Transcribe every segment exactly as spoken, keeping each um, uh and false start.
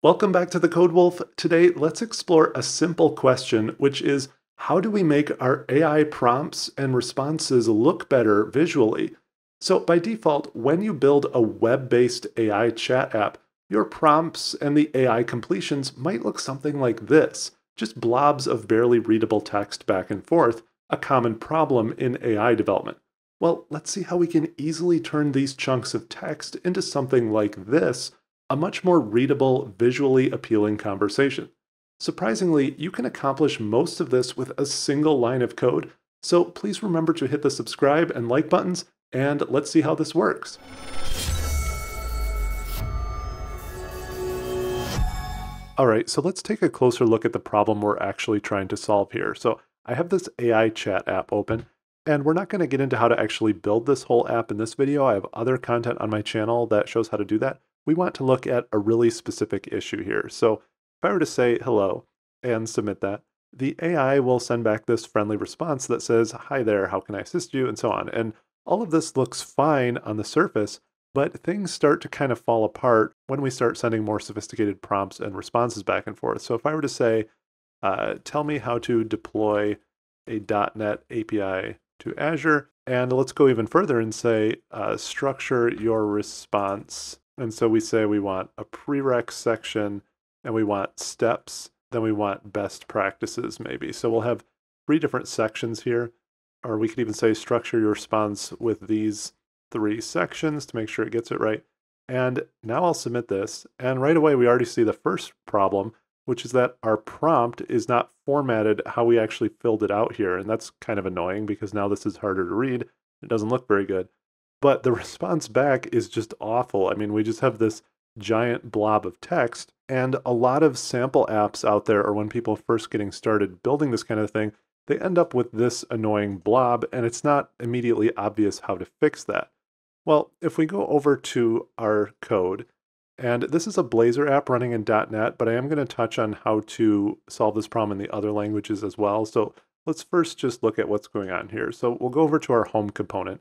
Welcome back to The Code Wolf. Today, let's explore a simple question, which is how do we make our A I prompts and responses look better visually? So by default, when you build a web-based A I chat app, your prompts and the A I completions might look something like this, just blobs of barely readable text back and forth, a common problem in A I development. Well, let's see how we can easily turn these chunks of text into something like this, a much more readable, visually appealing conversation. Surprisingly, you can accomplish most of this with a single line of code, so please remember to hit the subscribe and like buttons, and let's see how this works. All right, so let's take a closer look at the problem we're actually trying to solve here. So I have this A I chat app open, and we're not going to get into how to actually build this whole app in this video. I have other content on my channel that shows how to do that. We want to look at a really specific issue here. So if I were to say hello and submit that, the A I will send back this friendly response that says, hi there, how can I assist you, and so on. And all of this looks fine on the surface, but things start to kind of fall apart when we start sending more sophisticated prompts and responses back and forth. So if I were to say, uh, tell me how to deploy a dot net A P I to Azure, and let's go even further and say, uh, structure your response. And so we say we want a prereq section, and we want steps, then we want best practices maybe. So we'll have three different sections here, or we could even say structure your response with these three sections to make sure it gets it right. And now I'll submit this, and right away we already see the first problem, which is that our prompt is not formatted how we actually filled it out here, and that's kind of annoying because now this is harder to read. It doesn't look very good. But the response back is just awful. I mean, we just have this giant blob of text, and a lot of sample apps out there, or when people first getting started building this kind of thing, they end up with this annoying blob, and it's not immediately obvious how to fix that. Well, if we go over to our code, and this is a Blazor app running in dot net, but I am going to touch on how to solve this problem in the other languages as well. So let's first just look at what's going on here. So we'll go over to our home component.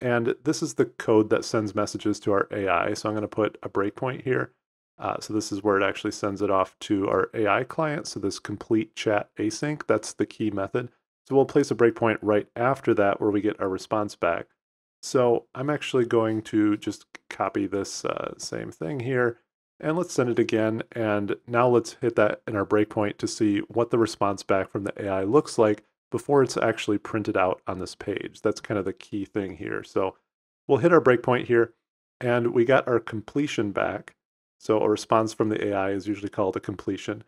And this is the code that sends messages to our A I. So I'm going to put a breakpoint here. Uh, so this is where it actually sends it off to our A I client. So this complete chat async, that's the key method. So we'll place a breakpoint right after that where we get our response back. So I'm actually going to just copy this uh, same thing here. And let's send it again. And now let's hit that in our breakpoint to see what the response back from the A I looks like before it's actually printed out on this page. That's kind of the key thing here. So we'll hit our breakpoint here, and we got our completion back. So a response from the A I is usually called a completion.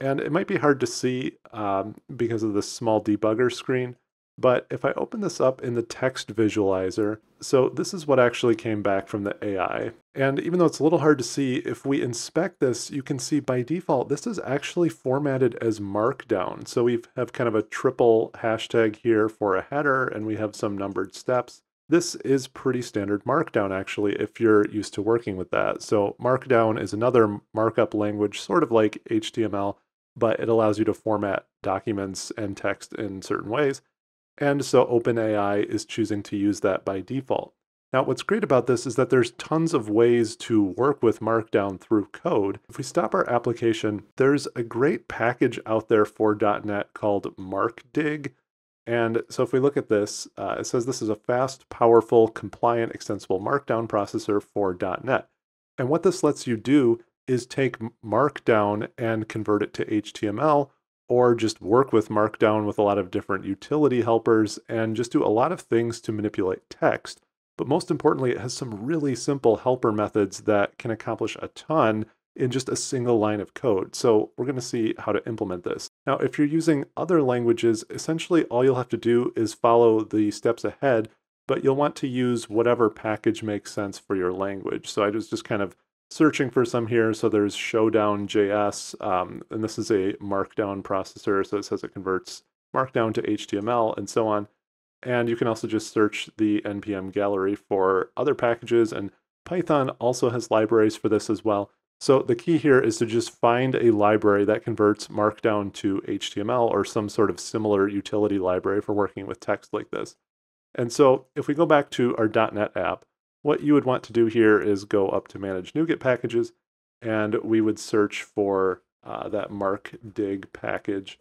And it might be hard to see um, because of this small debugger screen, but if I open this up in the text visualizer, so this is what actually came back from the A I. And even though it's a little hard to see, if we inspect this, you can see by default, this is actually formatted as markdown. So we have kind of a triple hashtag here for a header, and we have some numbered steps. This is pretty standard markdown, actually, if you're used to working with that. So markdown is another markup language, sort of like H T M L, but it allows you to format documents and text in certain ways. And so OpenAI is choosing to use that by default. Now, what's great about this is that there's tons of ways to work with Markdown through code. If we stop our application, there's a great package out there for dot net called Markdig. And so if we look at this, uh, it says this is a fast, powerful, compliant, extensible Markdown processor for dot net. And what this lets you do is take Markdown and convert it to H T M L, or just work with Markdown with a lot of different utility helpers and just do a lot of things to manipulate text. But most importantly, it has some really simple helper methods that can accomplish a ton in just a single line of code. So we're going to see how to implement this. Now, if you're using other languages, essentially all you'll have to do is follow the steps ahead, but you'll want to use whatever package makes sense for your language. So I was just kind of searching for some here. So there's showdown dot J S, um, and this is a markdown processor. So it says it converts markdown to H T M L and so on. And you can also just search the N P M gallery for other packages. And Python also has libraries for this as well. So the key here is to just find a library that converts markdown to H T M L or some sort of similar utility library for working with text like this. And so if we go back to our dot net app, what you would want to do here is go up to Manage NuGet Packages, and we would search for uh, that Markdig package.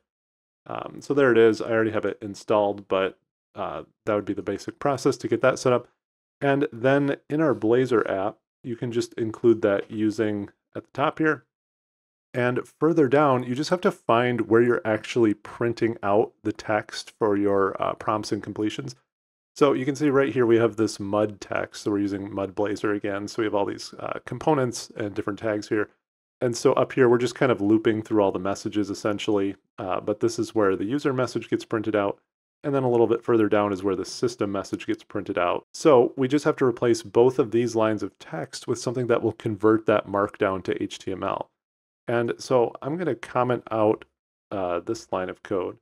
Um, so there it is. I already have it installed, but uh, that would be the basic process to get that set up. And then in our Blazor app, you can just include that using at the top here. And further down, you just have to find where you're actually printing out the text for your uh, prompts and completions. So you can see right here, we have this mud text. So we're using MudBlazer again. So we have all these uh, components and different tags here. And so up here, we're just kind of looping through all the messages essentially. Uh, but this is where the user message gets printed out. And then a little bit further down is where the system message gets printed out. So we just have to replace both of these lines of text with something that will convert that markdown to H T M L. And so I'm going to comment out uh, this line of code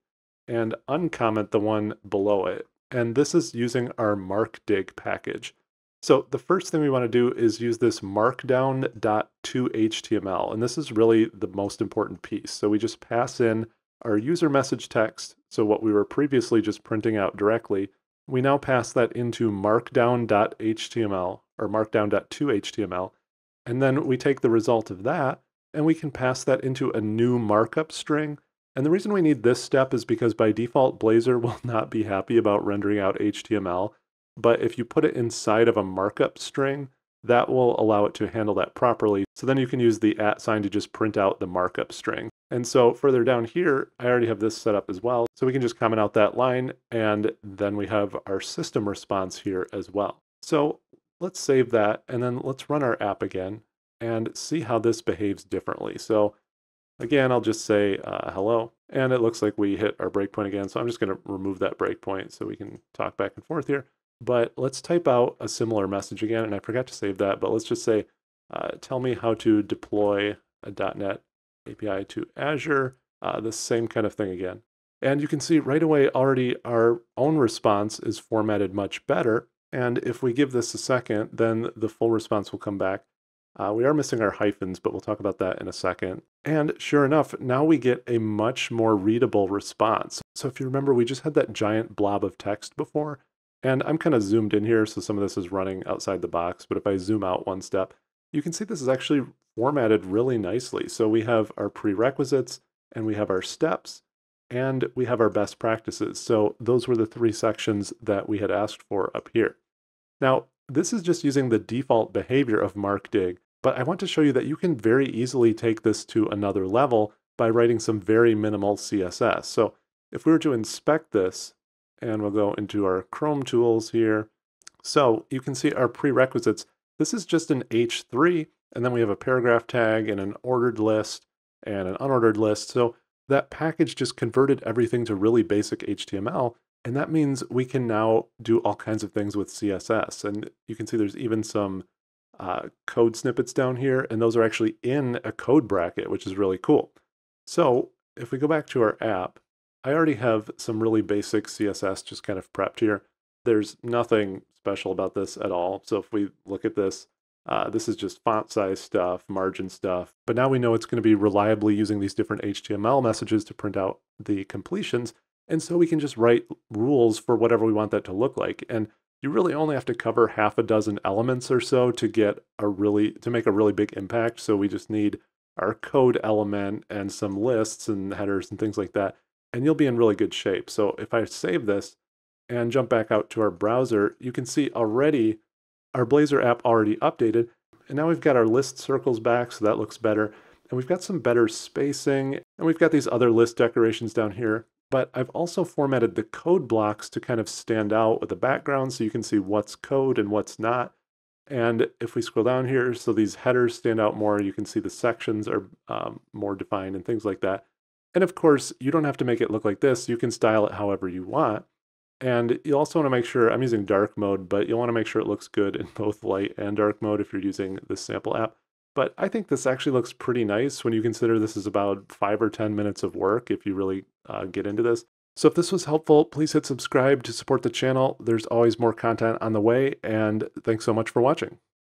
and uncomment the one below it. And this is using our Markdig package. So the first thing we want to do is use this markdown dot to H T M L. And this is really the most important piece. So we just pass in our user message text. So what we were previously just printing out directly, we now pass that into markdown dot H T M L or markdown dot to H T M L. And then we take the result of that and we can pass that into a new markup string. And the reason we need this step is because by default, Blazor will not be happy about rendering out H T M L. But if you put it inside of a markup string, that will allow it to handle that properly. So then you can use the at sign to just print out the markup string. And so further down here, I already have this set up as well. So we can just comment out that line, and then we have our system response here as well. So let's save that, and then let's run our app again and see how this behaves differently. So again, I'll just say uh, hello, and it looks like we hit our breakpoint again. So I'm just gonna remove that breakpoint so we can talk back and forth here. But let's type out a similar message again, and I forgot to save that, but let's just say, uh, tell me how to deploy a dot net A P I to Azure, uh, the same kind of thing again. And you can see right away already our own response is formatted much better. And if we give this a second, then the full response will come back. Uh, we are missing our hyphens, but we'll talk about that in a second. And sure enough, now we get a much more readable response. So if you remember, we just had that giant blob of text before, and I'm kind of zoomed in here, so some of this is running outside the box, but if I zoom out one step, you can see this is actually formatted really nicely. So we have our prerequisites, and we have our steps, and we have our best practices. So those were the three sections that we had asked for up here. Now, this is just using the default behavior of Markdig, but I want to show you that you can very easily take this to another level by writing some very minimal C S S. So if we were to inspect this, and we'll go into our Chrome tools here. So you can see our prerequisites. This is just an H three, and then we have a paragraph tag and an ordered list and an unordered list. So that package just converted everything to really basic H T M L. And that means we can now do all kinds of things with C S S. And you can see there's even some Uh, code snippets down here, and those are actually in a code bracket, which is really cool. So if we go back to our app, I already have some really basic C S S just kind of prepped here. There's nothing special about this at all. So if we look at this, uh, this is just font size stuff, margin stuff, but now we know it's going to be reliably using these different H T M L messages to print out the completions. And so we can just write rules for whatever we want that to look like. And you really only have to cover half a dozen elements or so to get a really to make a really big impact. So we just need our code element and some lists and headers and things like that, and you'll be in really good shape. So if I save this and jump back out to our browser, you can see already our Blazor app already updated, and now we've got our list circles back, so that looks better, and we've got some better spacing, and we've got these other list decorations down here. But I've also formatted the code blocks to kind of stand out with the background so you can see what's code and what's not. And if we scroll down here, so these headers stand out more, you can see the sections are um, more defined and things like that. And of course, you don't have to make it look like this. You can style it however you want. And you also want to make sure, I'm using dark mode, but you'll want to make sure it looks good in both light and dark mode if you're using this sample app. But I think this actually looks pretty nice when you consider this is about five or ten minutes of work if you really uh, get into this. So if this was helpful, please hit subscribe to support the channel. There's always more content on the way, and thanks so much for watching.